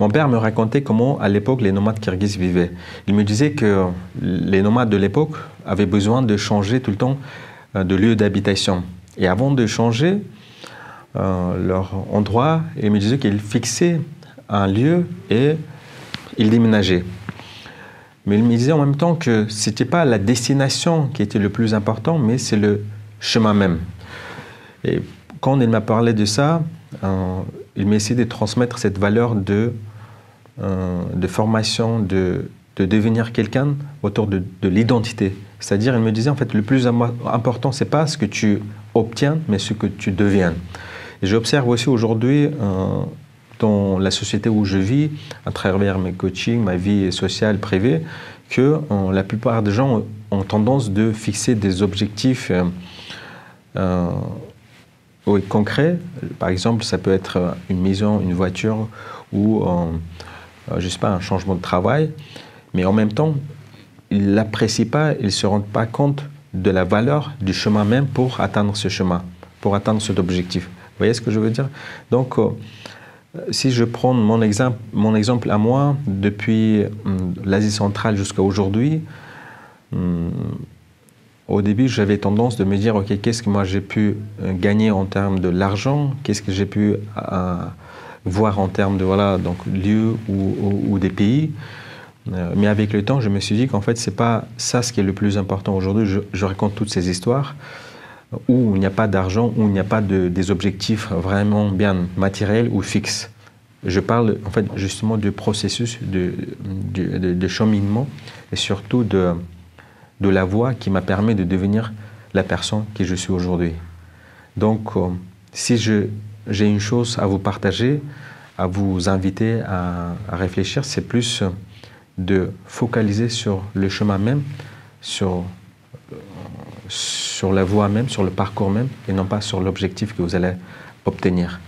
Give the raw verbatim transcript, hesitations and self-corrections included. Mon père me racontait comment, à l'époque, les nomades kirghizes vivaient. Il me disait que les nomades de l'époque avaient besoin de changer tout le temps de lieu d'habitation. Et avant de changer euh, leur endroit, il me disait qu'ils fixaient un lieu et ils déménageaient. Mais il me disait en même temps que ce n'était pas la destination qui était le plus important, mais c'est le chemin même. Et quand il m'a parlé de ça, euh, il m'a essayé de transmettre cette valeur de, euh, de formation, de, de devenir quelqu'un autour de, de l'identité. C'est-à-dire, il me disait, en fait, le plus important, ce n'est pas ce que tu obtiens, mais ce que tu deviens. Et j'observe aussi aujourd'hui, euh, dans la société où je vis, à travers mes coachings, ma vie sociale, privée, que euh, la plupart des gens ont tendance de fixer des objectifs euh, euh, oui, concrets. Par exemple, ça peut être une maison, une voiture, ou, euh, je sais pas, un changement de travail, mais en même temps, ils ne l'apprécient pas, ils ne se rendent pas compte de la valeur du chemin même pour atteindre ce chemin, pour atteindre cet objectif. Vous voyez ce que je veux dire? Donc, euh, si je prends mon exemple, mon exemple à moi, depuis hum, l'Asie centrale jusqu'à aujourd'hui, hum, au début, j'avais tendance de me dire, ok, qu'est-ce que moi j'ai pu gagner en termes de l'argent, qu'est-ce que j'ai pu euh, voir en termes de voilà, donc, lieux ou, ou, ou des pays. Mais avec le temps, je me suis dit qu'en fait, ce n'est pas ça ce qui est le plus important. Aujourd'hui, je, je raconte toutes ces histoires où il n'y a pas d'argent, où il n'y a pas de, des objectifs vraiment bien matériels ou fixes. Je parle en fait justement du processus de, de, de, de cheminement et surtout de, de la voie qui m'a permis de devenir la personne que je suis aujourd'hui. Donc, euh, si j'ai une chose à vous partager, à vous inviter à, à réfléchir, c'est plus de focaliser sur le chemin même, sur, sur la voie même, sur le parcours même, et non pas sur l'objectif que vous allez obtenir.